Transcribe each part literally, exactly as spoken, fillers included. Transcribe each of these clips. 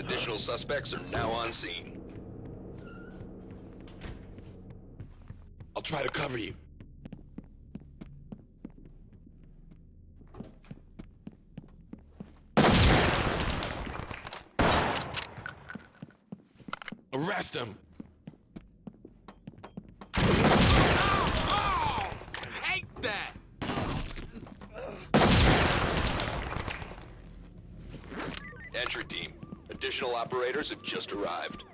Additional suspects are now on scene. I'll try to cover you. Arrest him! Oh, oh, hate that! Entry team. Additional operators have just arrived.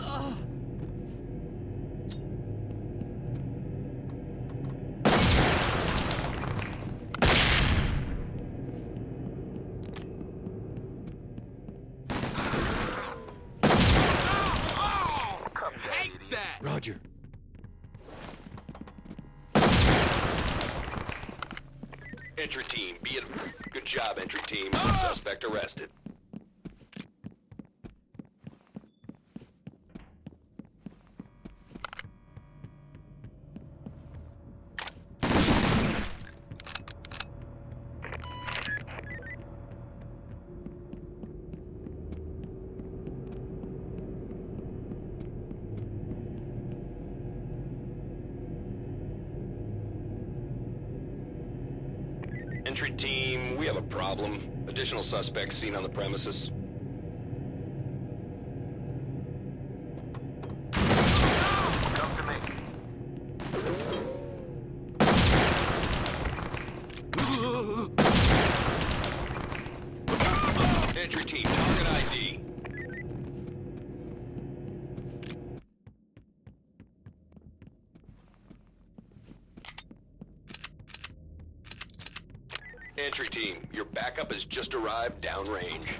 Oh, oh, take that! Roger. Entry team, be it. Good job, entry team. Ah! Suspect arrested. Entry team, we have a problem. Additional suspects seen on the premises. Come to me. Entry team, target I D. Entry team, your backup has just arrived downrange.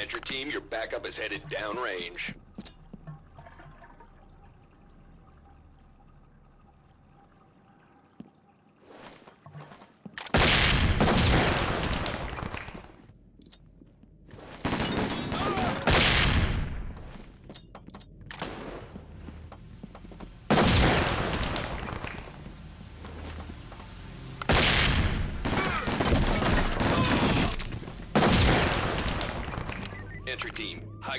Entry team, your backup is headed downrange. Entry team, high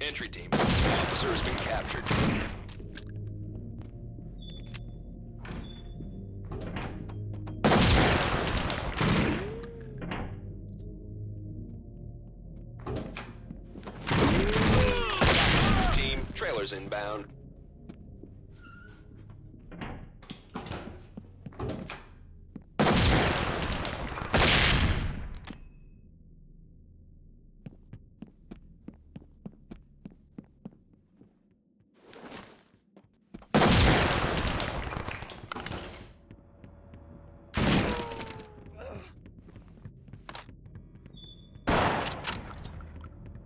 Entry team, an officer has been captured. Trailers inbound.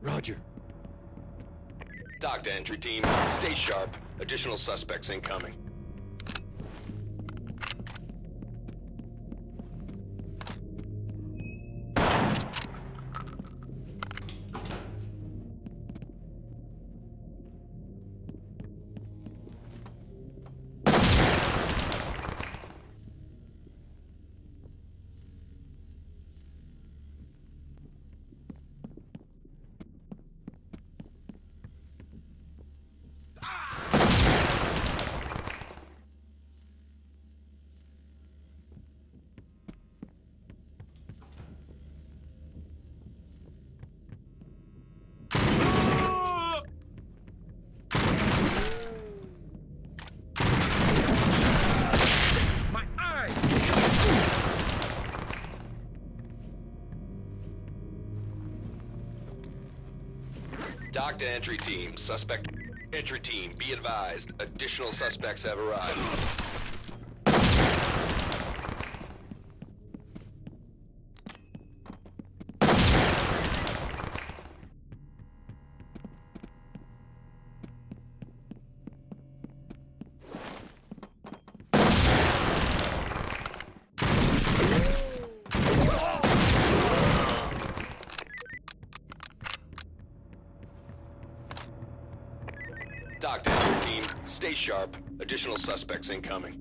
Roger. Talk to entry team. Stay sharp. Additional suspects incoming. Dock to entry team. Suspect. Entry team, be advised. Additional suspects have arrived. Stay sharp. Additional suspects incoming.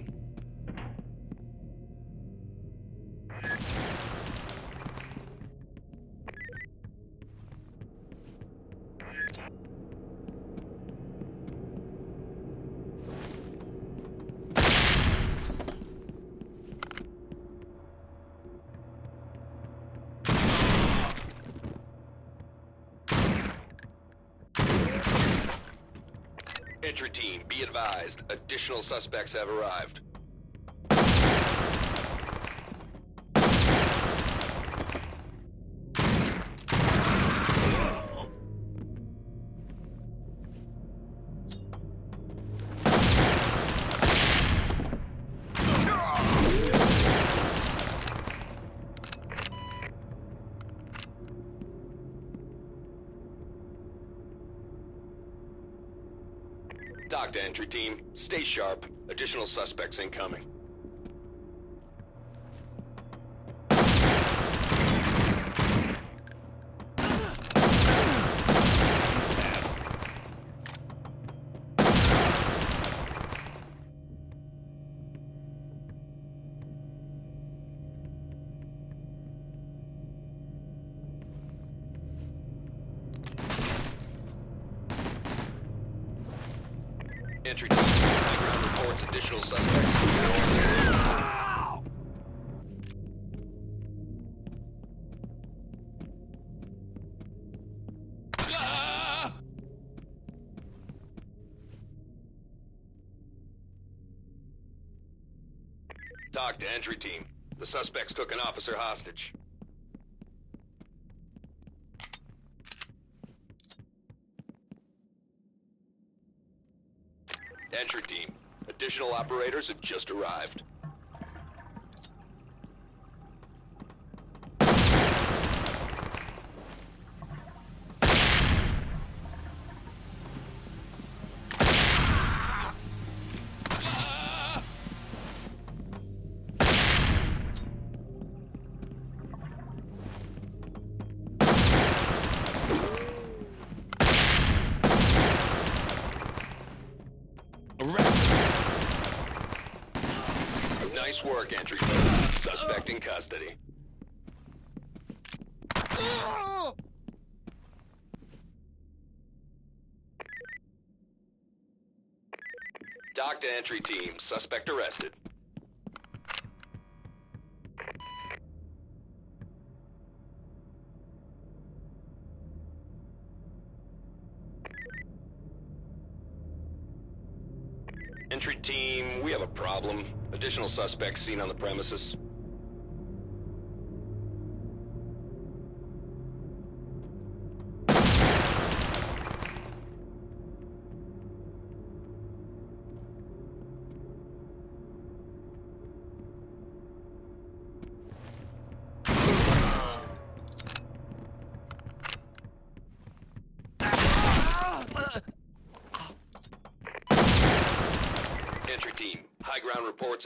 Entry team, be advised. Additional suspects have arrived. Dock to entry team, stay sharp. Additional suspects incoming. Entry team, background reports additional suspects. Dock to entry team. The suspects took an officer hostage. Entry team, additional operators have just arrived. Nice work, entry. Suspect in custody. Dock to entry team. Suspect arrested. Entry team, we have a problem. Additional suspects seen on the premises. Entry team, high ground reports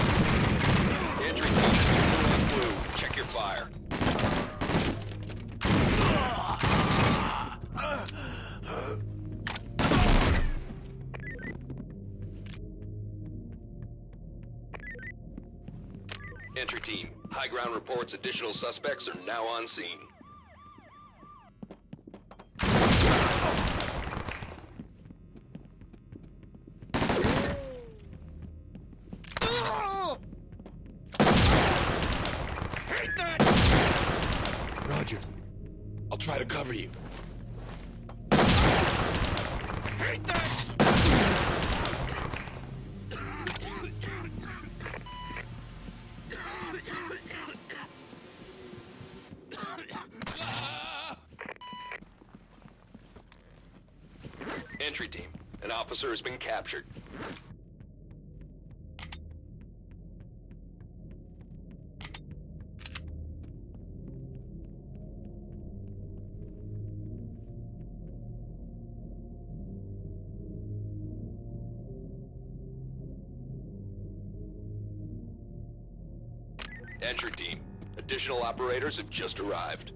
Entry team, blue, check your fire. Entry team, high ground reports additional suspects are now on scene. Hate that! Roger. I'll try to cover you. Hate that! Entry team, an officer has been captured. Entry team, additional operators have just arrived.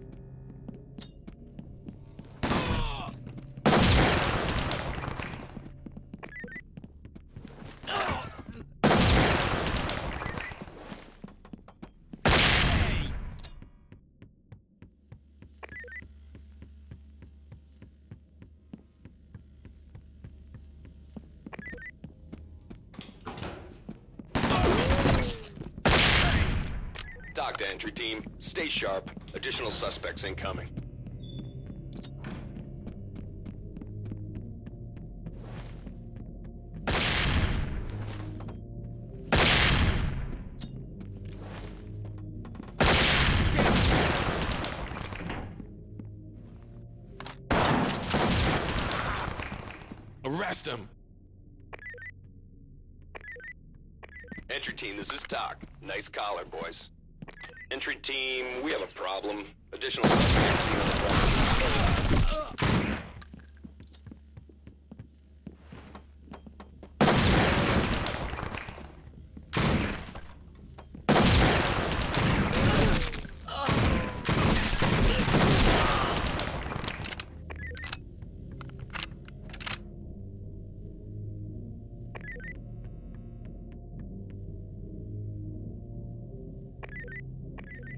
Dock to entry team. Stay sharp. Additional suspects incoming. Arrest him! Entry team, this is Doc. Nice collar, boys. Entry team, we have a problem. Additional suspects seen on the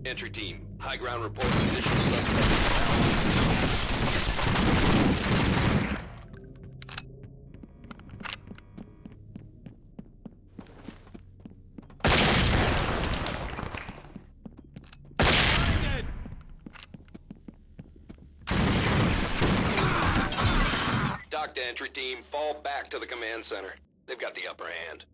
Entry team, high ground report additional suspects. Dock to entry team, fall back to the command center. They've got the upper hand.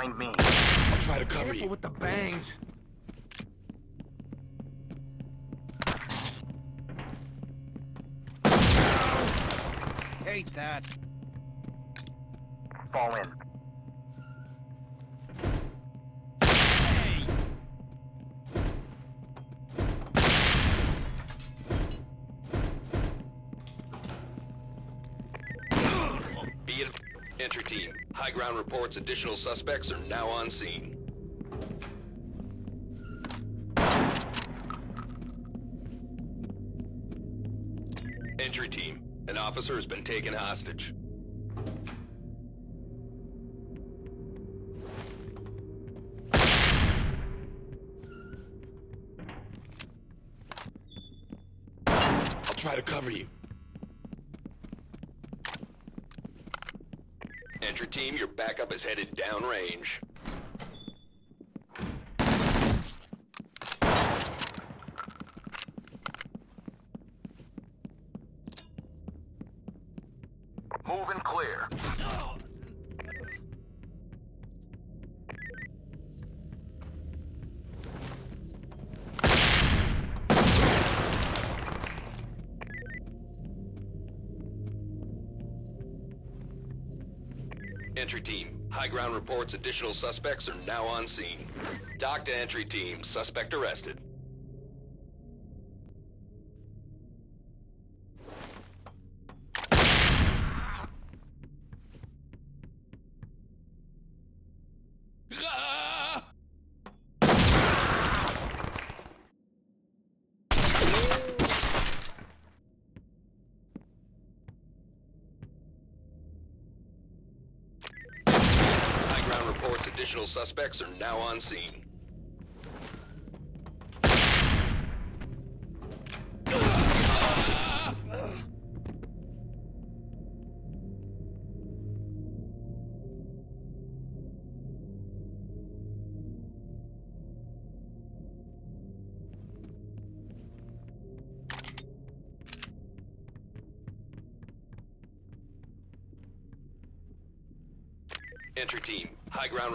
behind me. I'll try to cover you. Careful with the bangs. Hate that. Fall in. Entry team. High ground reports additional suspects are now on scene. Entry team. An officer has been taken hostage. I'll try to cover you. Entry team, your backup is headed downrange. Moving clear. Oh. Entry team, high ground reports additional suspects are now on scene. Dock to entry team, suspect arrested. Reports additional suspects are now on scene. Entry team, high ground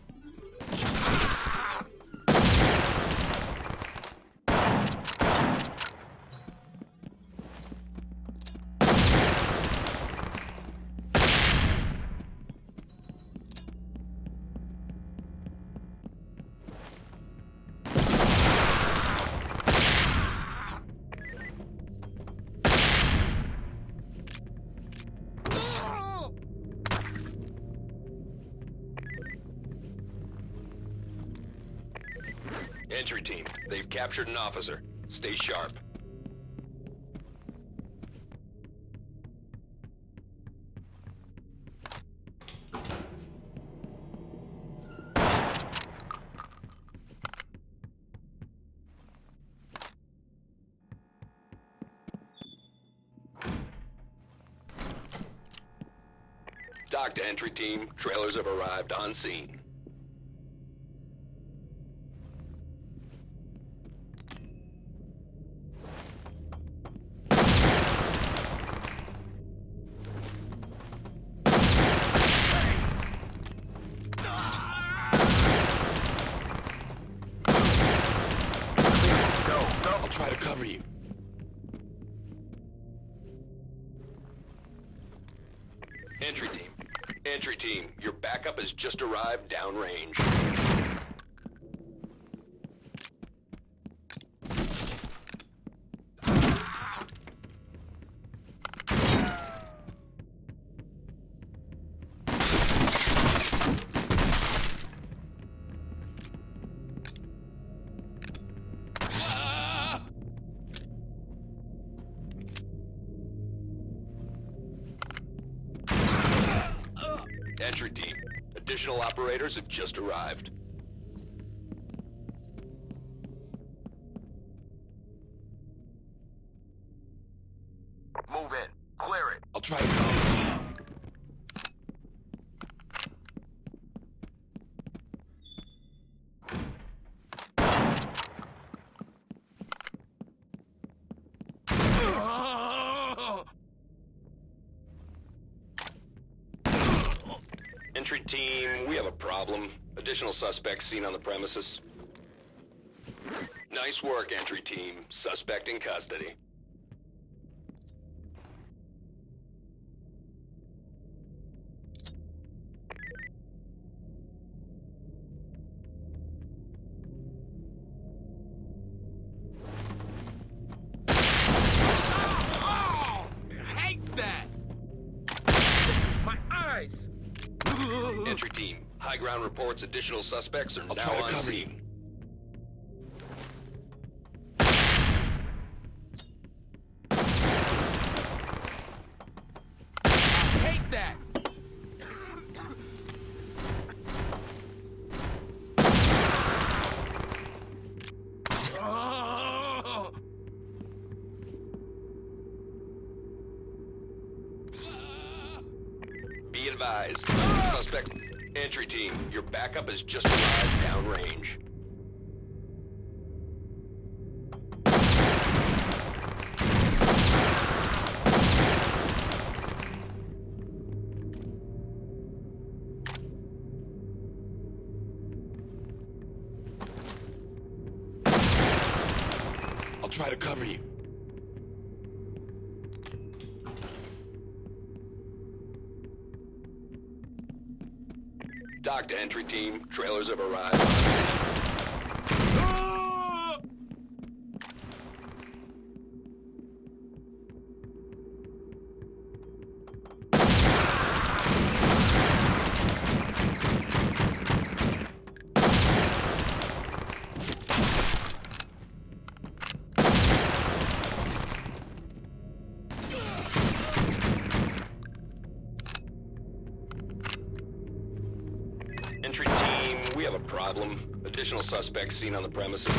Entry team, they've captured an officer. Stay sharp. Dock to entry team, trailers have arrived on scene. Try to cover you. Entry team. Entry team, your backup has just arrived downrange. Entry team, additional operators have just arrived. Move in. Clear it. I'll try to come. Team, we have a problem. Additional suspects seen on the premises. Nice work, entry team. Suspect in custody. Entry team, high ground reports additional suspects are I'll now on scene. I hate that. Oh. Be advised, suspect. Entry team, your backup has just arrived downrange. I'll try to cover you. Dock to entry team. Trailers have arrived. Ah! Entry team, we have a problem. Additional suspects seen on the premises.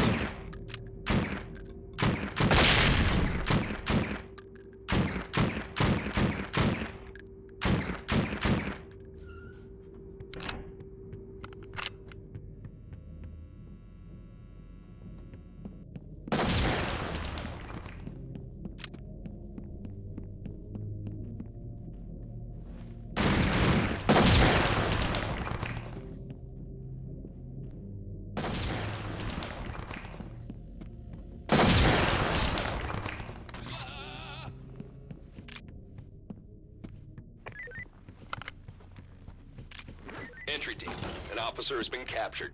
Entry team, an officer has been captured.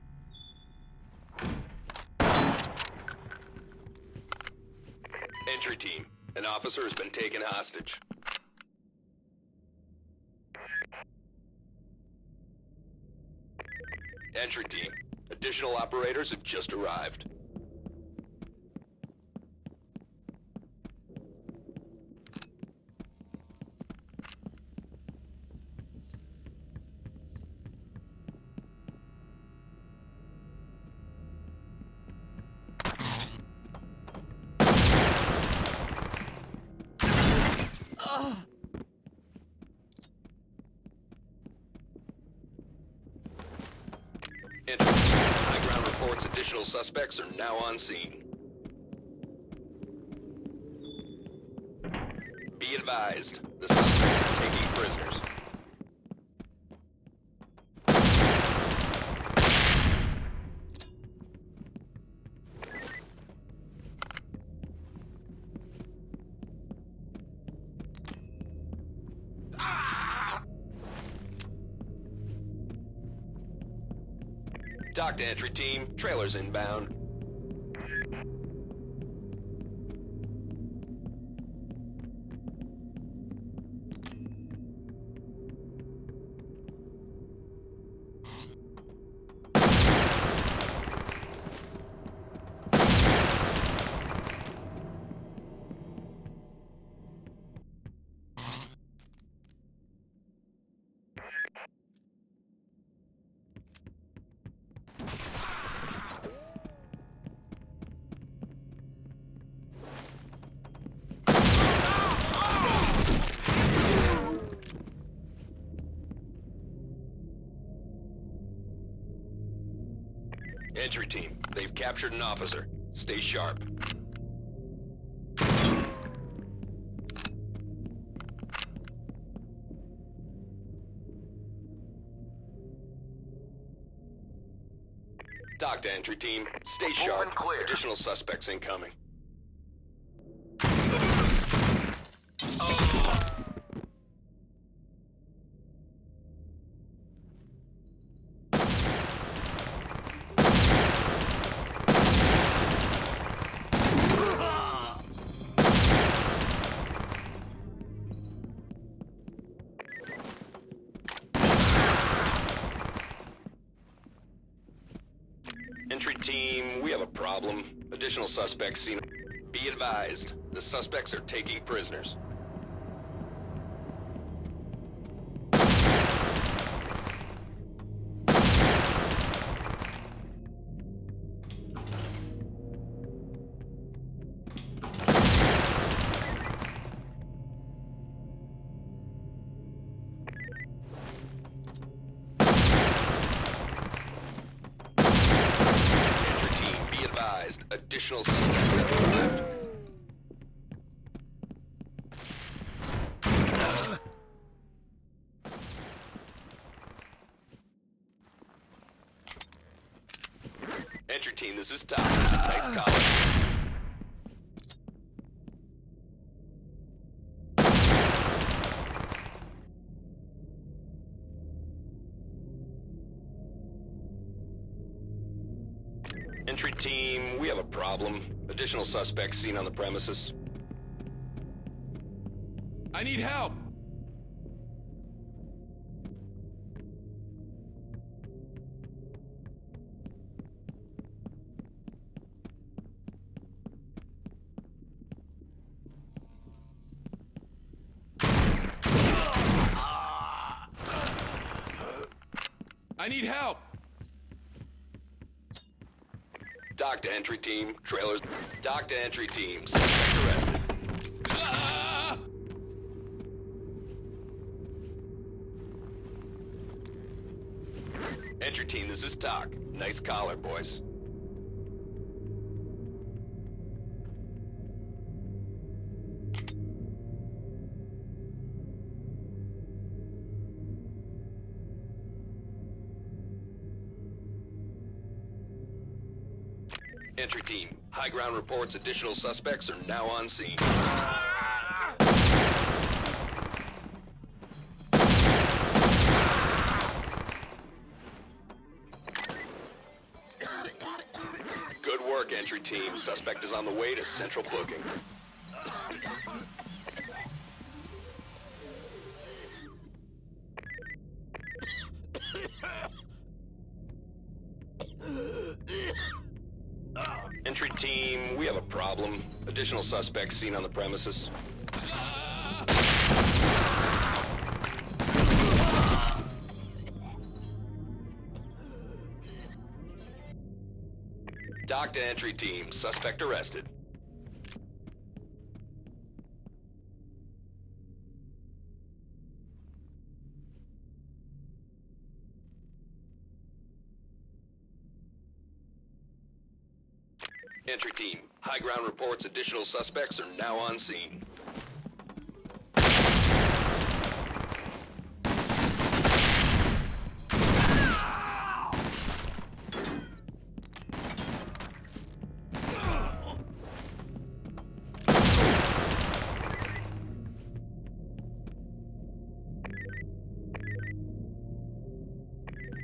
Entry team, an officer has been taken hostage. Entry team, additional operators have just arrived. High ground reports additional suspects are now on scene. Be advised, the suspects are taking prisoners. Dock to entry team, trailers inbound. Entry team, they've captured an officer. Stay sharp. Dock to entry team. Stay sharp. Additional suspects incoming. Additional suspects seen. Be advised, the suspects are taking prisoners. Additional suspects left. Entry team, this is Tom. Nice call. Entry team, we have a problem. Additional suspects seen on the premises. I need help! I need help! Dock to entry team, trailers. Dock to entry team, suspect arrested. Ah! Entry team, this is Dock. Nice collar, boys. Entry team, high ground reports additional suspects are now on scene. Good work, entry team. Suspect is on the way to central booking. Entry team, we have a problem. Additional suspects seen on the premises. Dock to entry team, suspect arrested. Entry team, high ground reports additional suspects are now on scene.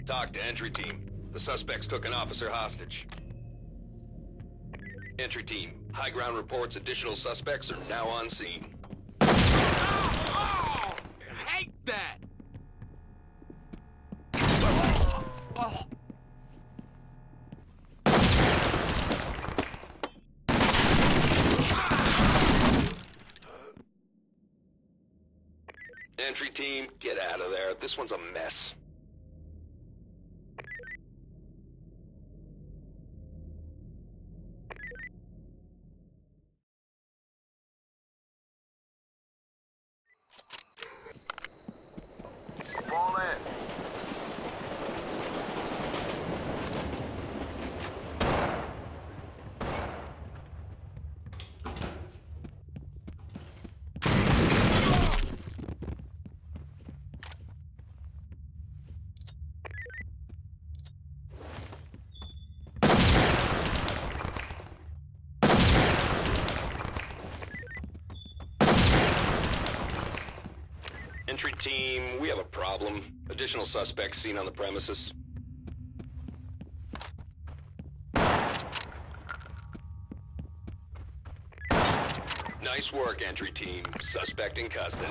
Talk to entry team. The suspects took an officer hostage. Entry team, high ground reports additional suspects are now on scene. Oh, oh, I hate that! Oh, oh. Entry team, get out of there. This one's a mess. Entry team, we have a problem. Additional suspects seen on the premises. Nice work, entry team. Suspect in custody.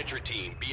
Entry team, be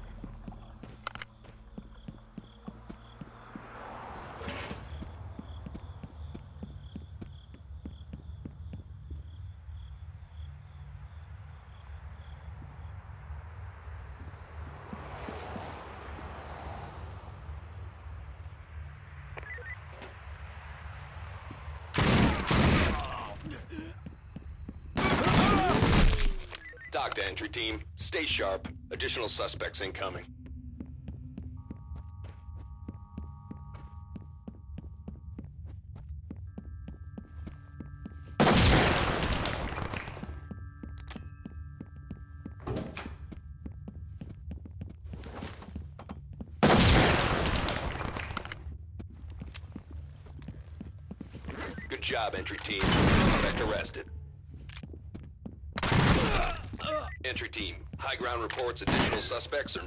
To entry team, stay sharp. Additional suspects incoming. Good job, entry team. Suspect arrested. Entry team, high ground reports additional suspects are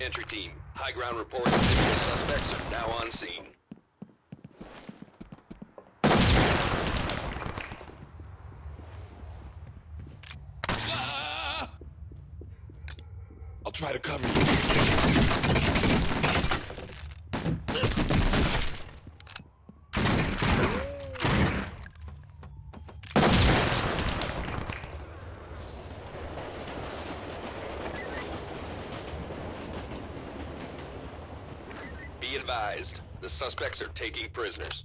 entry team, high ground reports of additional suspects are now on scene. I'll try to cover you. Be advised, the suspects are taking prisoners.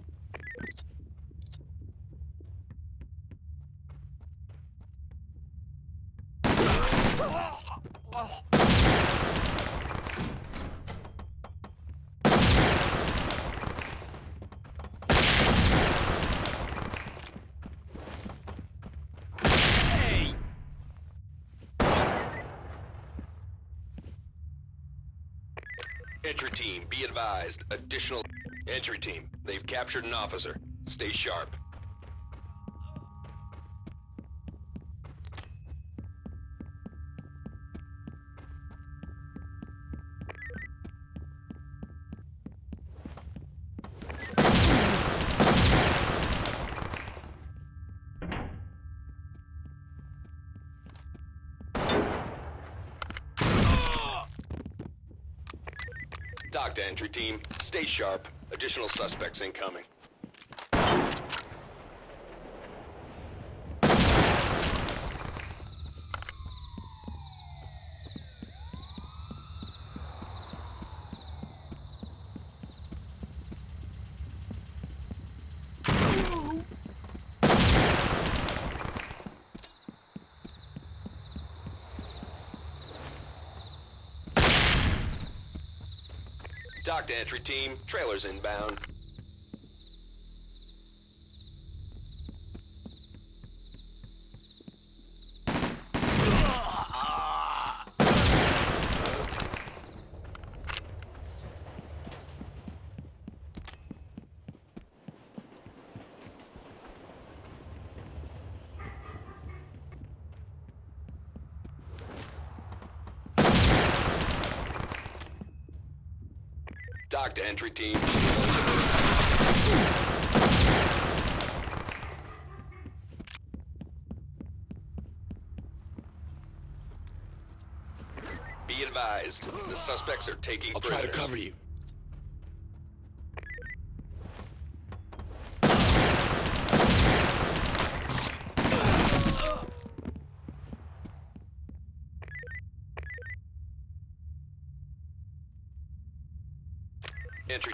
Entry team, be advised. Additional entry team, they've captured an officer. Stay sharp. Dock to entry team. Stay sharp. Additional suspects incoming. Dock to entry team, trailers inbound. Talk to entry team. Be advised, the suspects are taking I'll prisoners. Try to cover you. Entry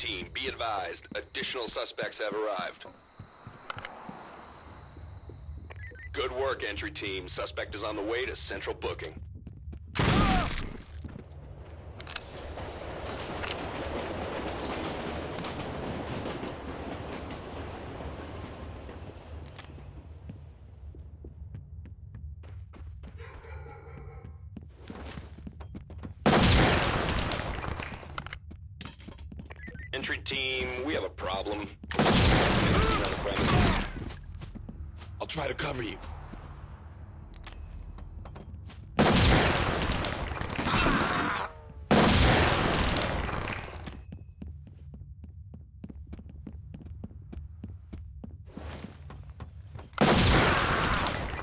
Team, be advised, additional suspects have arrived. Good work, entry team. Suspect is on the way to central booking. Entry team, we have a problem. I'll try to cover you.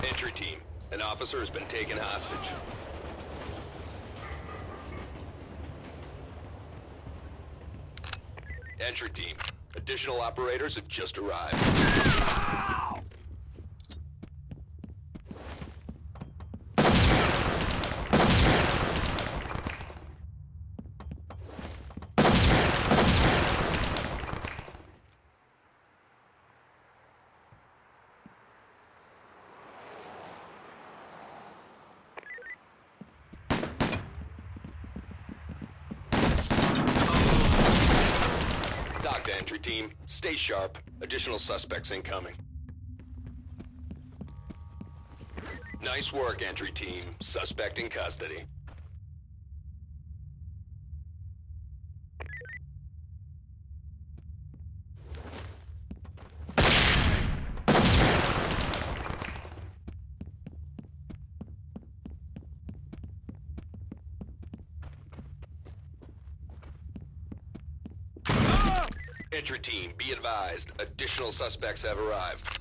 Entry team, an officer has been taken hostage. Entry team, additional operators have just arrived. Ow! Entry team, stay sharp. Additional suspects incoming. Nice work, entry team. Suspect in custody. Entry team, be advised, additional suspects have arrived.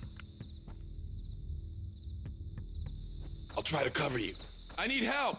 I'll try to cover you. I need help!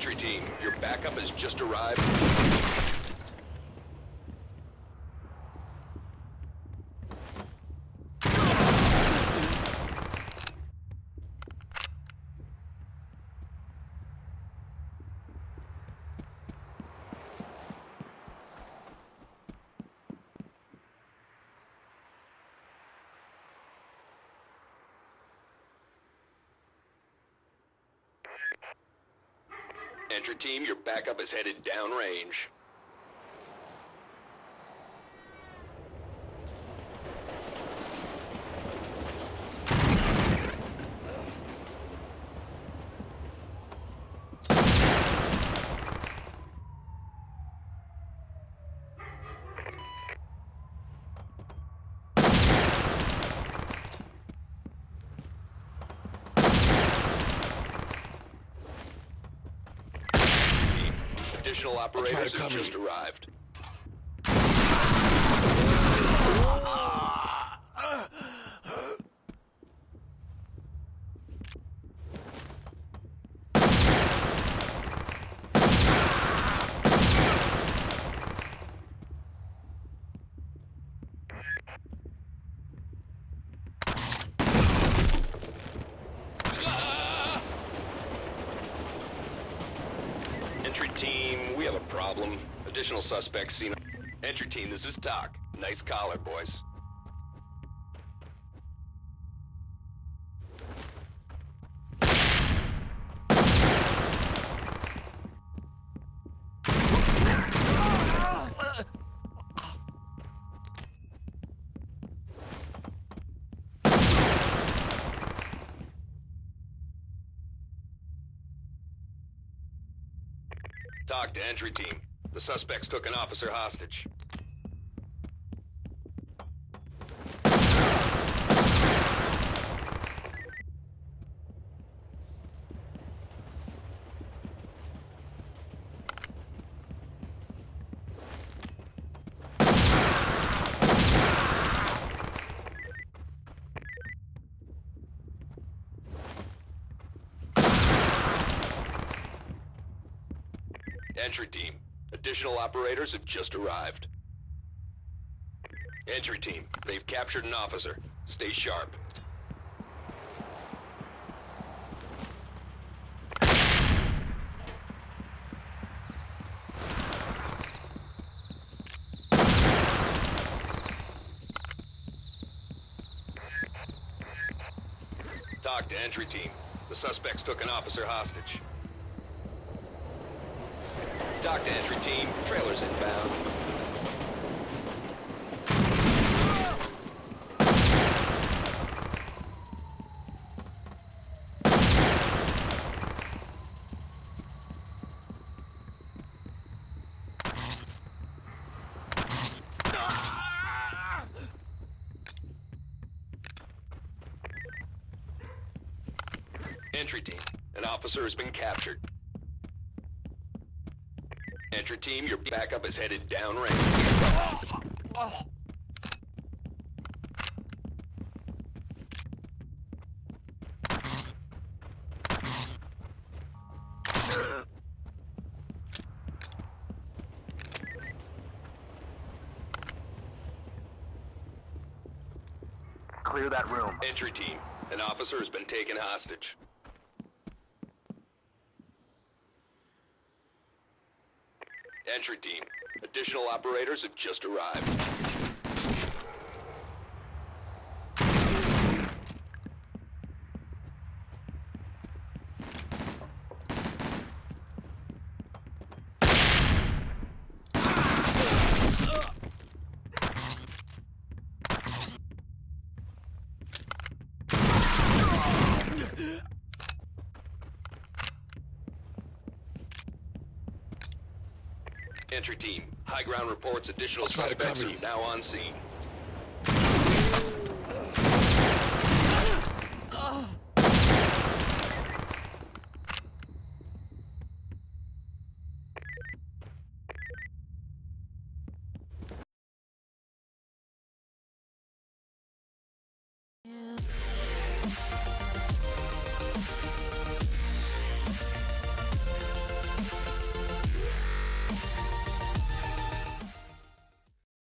Entry team, your backup has just arrived. Entry team, your backup is headed downrange. Additional operators have just arrived. Problem. Additional suspects seen. Entry team, this is Doc. Nice collar, boys. Talk to entry team. The suspects took an officer hostage. Entry team, additional operators have just arrived. Entry team, they've captured an officer. Stay sharp. Talk to entry team. The suspects took an officer hostage. Dock to entry team, trailers inbound. Entry team, an officer has been captured. Entry team, your backup is headed downrange. Oh, oh. Clear that room. Entry team, an officer has been taken hostage. Entry team, additional operators have just arrived. Entry team, high ground reports additional suspects are now on scene.